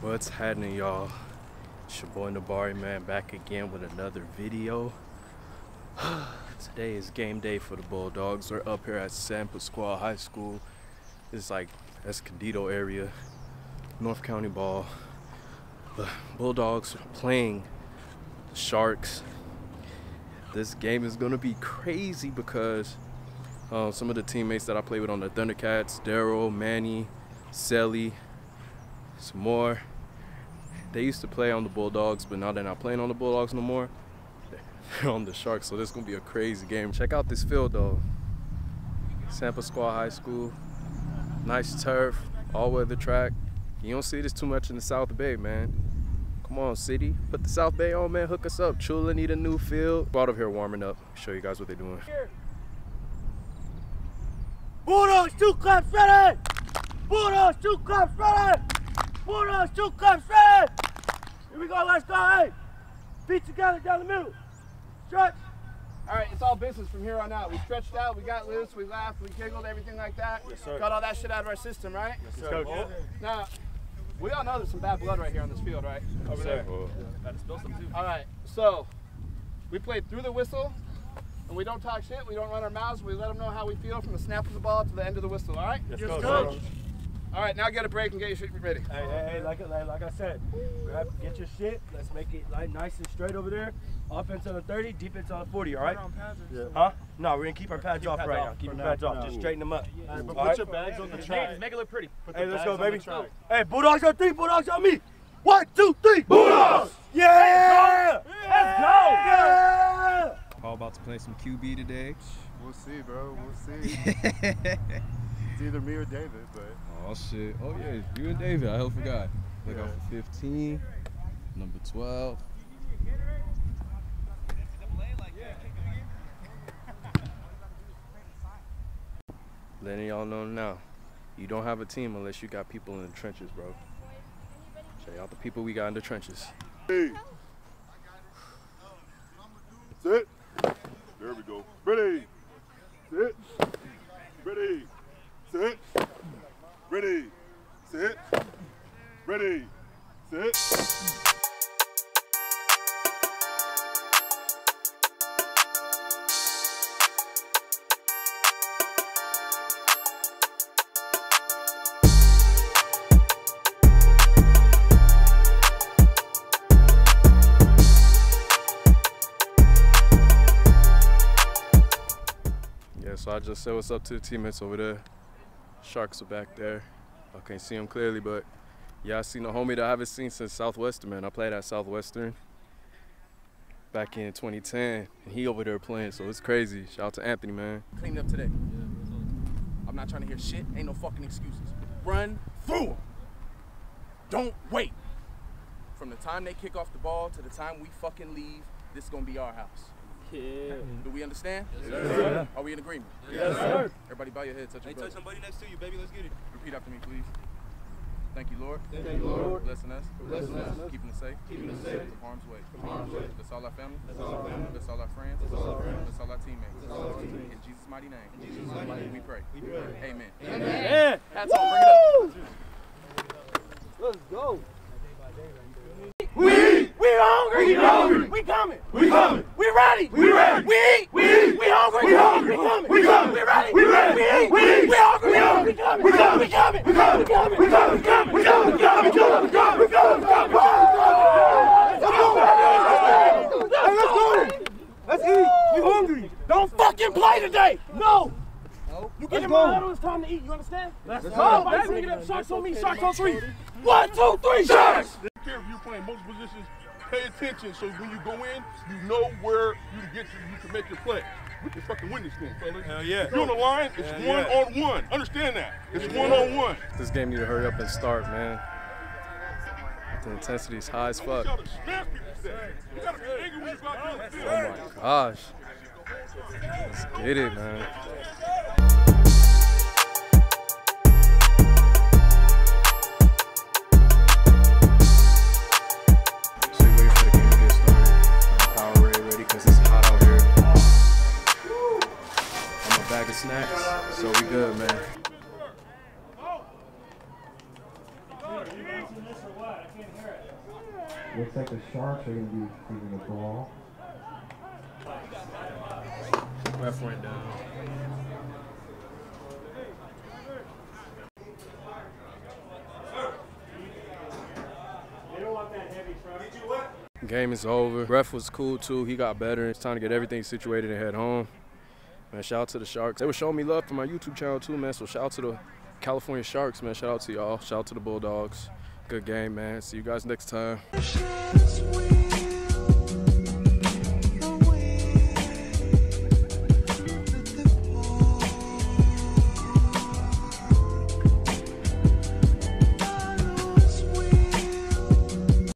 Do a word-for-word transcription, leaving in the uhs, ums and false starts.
What's happening, y'all? It's your boy Nabari, man, back again with another video. Today is game day for the Bulldogs. They're up here at San Pasqual High School. It's like Escondido area, North County ball. The Bulldogs are playing the Sharks. This game is gonna be crazy because uh, some of the teammates that I play with on the Thundercats, Darryl, Manny, Sally, some more. They used to play on the Bulldogs, but now they're not playing on the Bulldogs no more. They're on the Sharks, so this is gonna be a crazy game. Check out this field though. San Pasqual High School. Nice turf, all-weather track. You don't see this too much in the South Bay, man. Come on, city. Put the South Bay on, man. Hook us up. Chula need a new field. Out of here warming up. Show you guys what they're doing. Bulldogs, two claps ready! Bulldogs, two claps ready! Bulldogs, two claps ready! Here we go, let's go, hey! Feet together down the middle. Stretch. All right, it's all business from here on out. We stretched out, we got loose, we laughed, we giggled, everything like that. Yes, sir. Got all that shit out of our system, right? Yes, sir. Coach. Oh. Now, we all know there's some bad blood right here on this field, right? Over yes, there. Oh. Got to spill some too. All right, so we played through the whistle, and we don't talk shit, we don't run our mouths, we let them know how we feel from the snap of the ball to the end of the whistle, all right? Yes, yes coach. coach. All right, now get a break and get your shit ready. Hey, hey, hey, like, like, like I said, grab, get your shit. Let's make it like nice and straight over there. Offense on the thirty, defense on the forty, all right? Yeah. Huh? No, we're going to keep our pads keep off pads right off now. Keep your pads now. off. No. Just straighten them up. Yeah, yeah. But put right? your bags on the track. Make it look pretty. Put hey, let's go, baby. Hey, Bulldogs on three, Bulldogs on me. One, two, three. Bulldogs! Yeah! Let's go! Yeah. Let's go. Yeah. All about to play some Q B today. We'll see, bro. We'll see. It's either me or David, but... Oh, shit. Oh, yeah. You and David. I forgot. Look yeah. out for fifteen. Number twelve. Letting y'all know now, you don't have a team unless you got people in the trenches, bro. Show y'all the people we got in the trenches. Hey. Sit. There we go. Ready. Sit. Ready. Sit. Ready. Sit. Ready. Sit. So I just said what's up to the teammates over there. Sharks are back there. I can't see them clearly, but yeah, I seen a homie that I haven't seen since Southwestern, man. I played at Southwestern back in twenty ten, and he over there playing, so it's crazy. Shout out to Anthony, man. Cleaned up today. I'm not trying to hear shit. Ain't no fucking excuses. Run through them. Don't wait. From the time they kick off the ball to the time we fucking leave, this is gonna be our house. Yeah. Do we understand? Yes, sir. Yes, sir. Are we in agreement? Yes, sir. Everybody bow your head, touch your brother. Hey, touch somebody next to you, baby. Let's get it. Repeat after me, please. Thank you, Lord. Thank, Thank you, Lord. Lord. Blessing us. Blessing us. Keeping us safe. Keeping us safe. From harm's way. From harm's way. Bless all our family. Bless all our family. Bless all our friends. Bless all our friends. Bless all our teammates. Bless all our teammates. In Jesus' mighty name. In Jesus' mighty name. We pray. We pray. Amen. Amen. Amen. Hats off. Bring it up. Let's go. We we hungry. We hungry. We coming. We coming. We ready. We ready. We eat. We eat. We hungry. We hungry. We coming. We coming. We ready. We ready. We eat. We eat. We hungry. We hungry. We coming. We coming. We coming. We coming. We coming. We coming. We coming. We coming. We coming. We coming. We coming. Let's go. Let's eat. We hungry. Don't fucking play today. No. You get in my huddle. It's time to eat. You understand? Let's go. Sharks on me. Sharks on three. One, two, three. Sharks. If you're playing multiple positions, pay attention so when you go in, you know where you get to, you can make your play. We can fucking win this thing, fellas. Hell yeah. If you're on the line, it's Hell one yeah. on one. Understand that. It's yeah. one on one. This game need to hurry up and start, man. The intensity is high as fuck. Oh my gosh. Let's get it, man. Snacks, so we good, man. Looks like the Sharks are going to be receiving the ball. Ref went down. Game is over. Ref was cool too. He got better. It's time to get everything situated and head home. Man, shout out to the Sharks. They were showing me love for my YouTube channel too, man. So shout out to the California Sharks, man. Shout out to y'all. Shout out to the Bulldogs. Good game, man. See you guys next time.